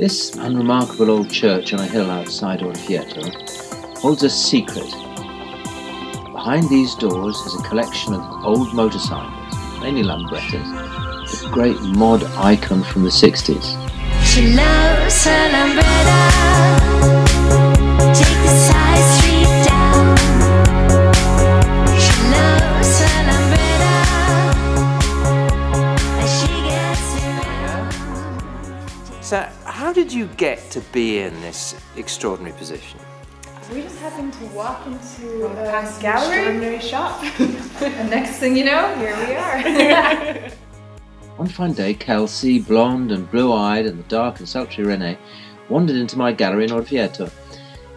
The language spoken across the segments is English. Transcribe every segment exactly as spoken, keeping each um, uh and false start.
This unremarkable old church on a hill outside Orvieto holds a secret. Behind these doors is a collection of old motorcycles, mainly Lambrettas, a great mod icon from the sixties. She loves her Lambretta, take the side street down. She loves her Lambretta, as she gets around. So, how did you get to be in this extraordinary position? We just happened to walk into a past gallery, extraordinary shop, and next thing you know, here we are. One fine day, Kelsey, blonde and blue-eyed, and the dark and sultry René, wandered into my gallery in Orvieto.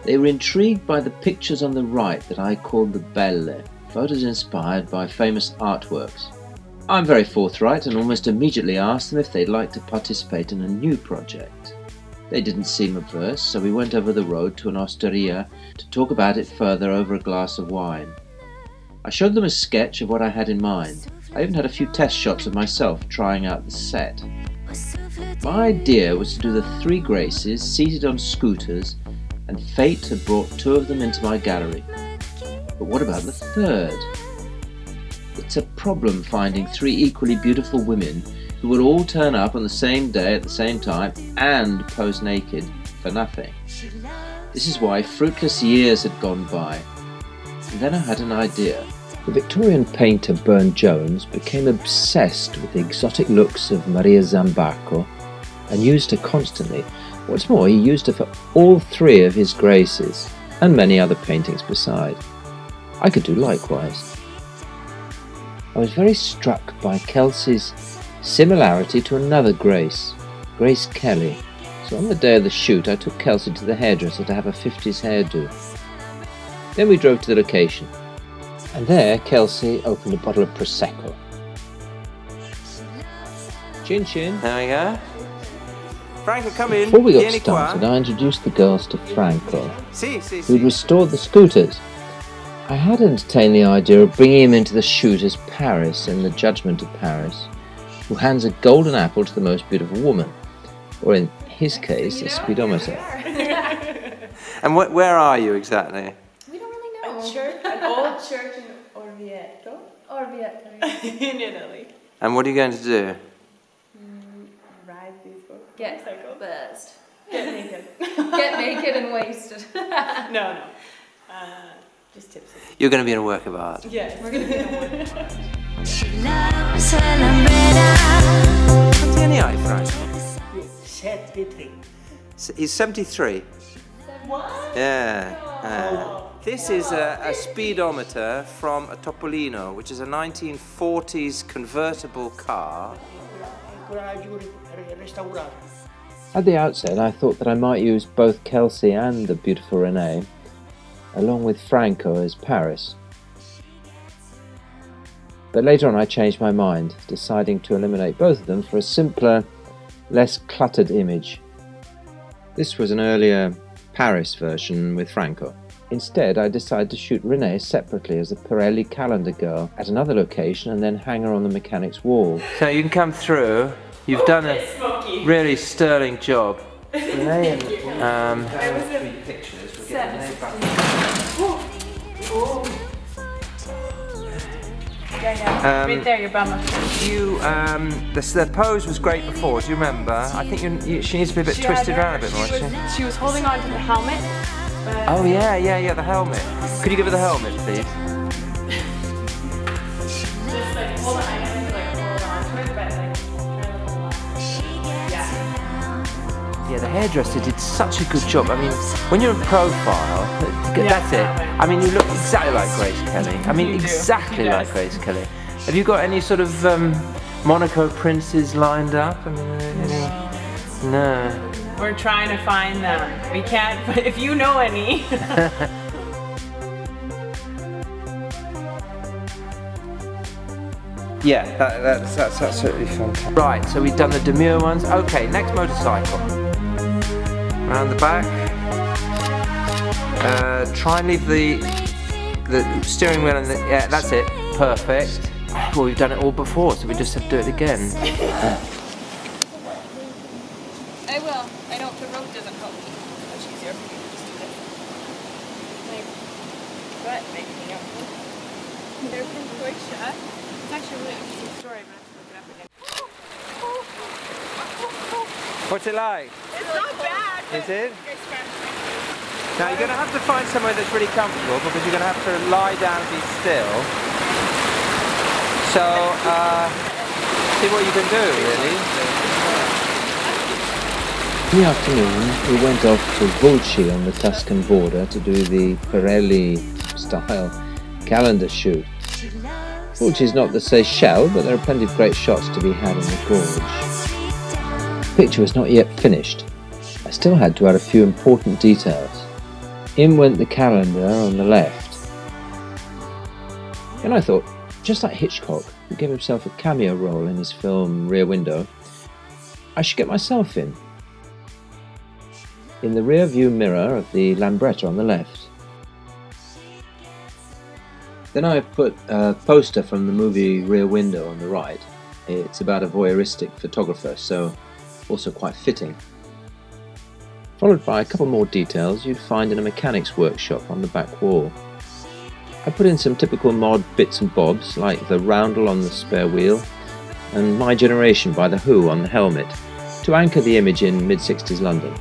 They were intrigued by the pictures on the right that I called the Belle, photos inspired by famous artworks. I'm very forthright and almost immediately asked them if they'd like to participate in a new project. They didn't seem averse, so we went over the road to an osteria to talk about it further over a glass of wine. I showed them a sketch of what I had in mind. I even had a few test shots of myself trying out the set. My idea was to do the Three Graces seated on scooters, and fate had brought two of them into my gallery. But what about the third? It's a problem finding three equally beautiful women who would all turn up on the same day at the same time and pose naked for nothing. This is why fruitless years had gone by. And then I had an idea. The Victorian painter Burne Jones became obsessed with the exotic looks of Maria Zambaco and used her constantly. What's more, he used her for all three of his Graces and many other paintings beside. I could do likewise. I was very struck by Kelsey's similarity to another Grace, Grace Kelly. So on the day of the shoot, I took Kelsey to the hairdresser to have a fifties hairdo. Then we drove to the location, and there Kelsey opened a bottle of Prosecco. Chin chin. There we go. Franco, come in. Before we got started, I introduced the girls to Franco, who'd restored the scooters. I had entertained the idea of bringing him into the shoot as Paris in The Judgment of Paris, who hands a golden apple to the most beautiful woman, or in his case, a speedometer. And wh where are you exactly? We don't really know. A church, an old church in Orvieto. Orvieto. In Italy. And what are you going to do? Mm, ride these books. Get buzzed. Get naked. Get naked and wasted. No, no. Uh, just tipsy. You're going to be in a work of art. Yes, we're going to be in a work of art. She loves her Lambretta. What's in the eye, Frank? seventy-three. He's seventy-three? What? Yeah. Uh, this is a, a speedometer from a Topolino, which is a nineteen forties convertible car. At the outset, I thought that I might use both Kelsey and the beautiful Renee, along with Franco as Paris. But later on I changed my mind, deciding to eliminate both of them for a simpler, less cluttered image. This was an earlier Paris version with Franco. Instead, I decided to shoot Renee separately as a Pirelli calendar girl at another location and then hang her on the mechanic's wall. So you can come through. You've oh, done a smoky. really sterling job. Renee and... Um, I was in pictures. We'll get Renee back. Oh. Oh. Yeah, yeah. Um, right there, your bummer. You, um, the, the pose was great before, do you remember? I think you, you, she needs to be a bit she twisted around a bit more, she was, she? she was holding on to the helmet. Oh, yeah, yeah, yeah, the helmet. Could you give her the helmet, please? Just like hold on, I have to like hold on to it, but like try to hold on. Yeah. Yeah, the hairdresser did such a good job. I mean, when you're in profile, that's it. I mean, you look exactly like Grace Kelly. I mean, exactly like Grace Kelly. Have you got any sort of um, Monaco princes lined up? I mean, any? No. We're trying to find them. We can't, but if you know any. Yeah, that, that's, that's absolutely fantastic. Right, so we've done the demure ones. Okay, next motorcycle. Round the back. Uh, try and leave the the steering wheel and the, yeah, that's it, perfect. Well, we've done it all before, so we just have to do it again. I will. I don't help. The road doesn't help me. Much easier for me to just do this. Like, but making me up. They're from Croatia. It's actually a really interesting story, but I have to look it up again. What's it like? It's not bad. Is it? Now you're going to have to find somewhere that's really comfortable because you're going to have to lie down and be still. So, uh, see what you can do, really. In the afternoon, we went off to Vulci on the Tuscan border to do the Pirelli-style calendar shoot. Vulci is not the Seychelles, but there are plenty of great shots to be had in the gorge. The picture was not yet finished. I still had to add a few important details. In went the calendar on the left. And I thought, just like Hitchcock, who gave himself a cameo role in his film Rear Window, I should get myself in. In the rear view mirror of the Lambretta on the left. Then I put a poster from the movie Rear Window on the right. It's about a voyeuristic photographer, so also quite fitting. Followed by a couple more details you'd find in a mechanic's workshop on the back wall. I put in some typical mod bits and bobs like the roundel on the spare wheel and My Generation by The Who on the helmet to anchor the image in mid sixties London.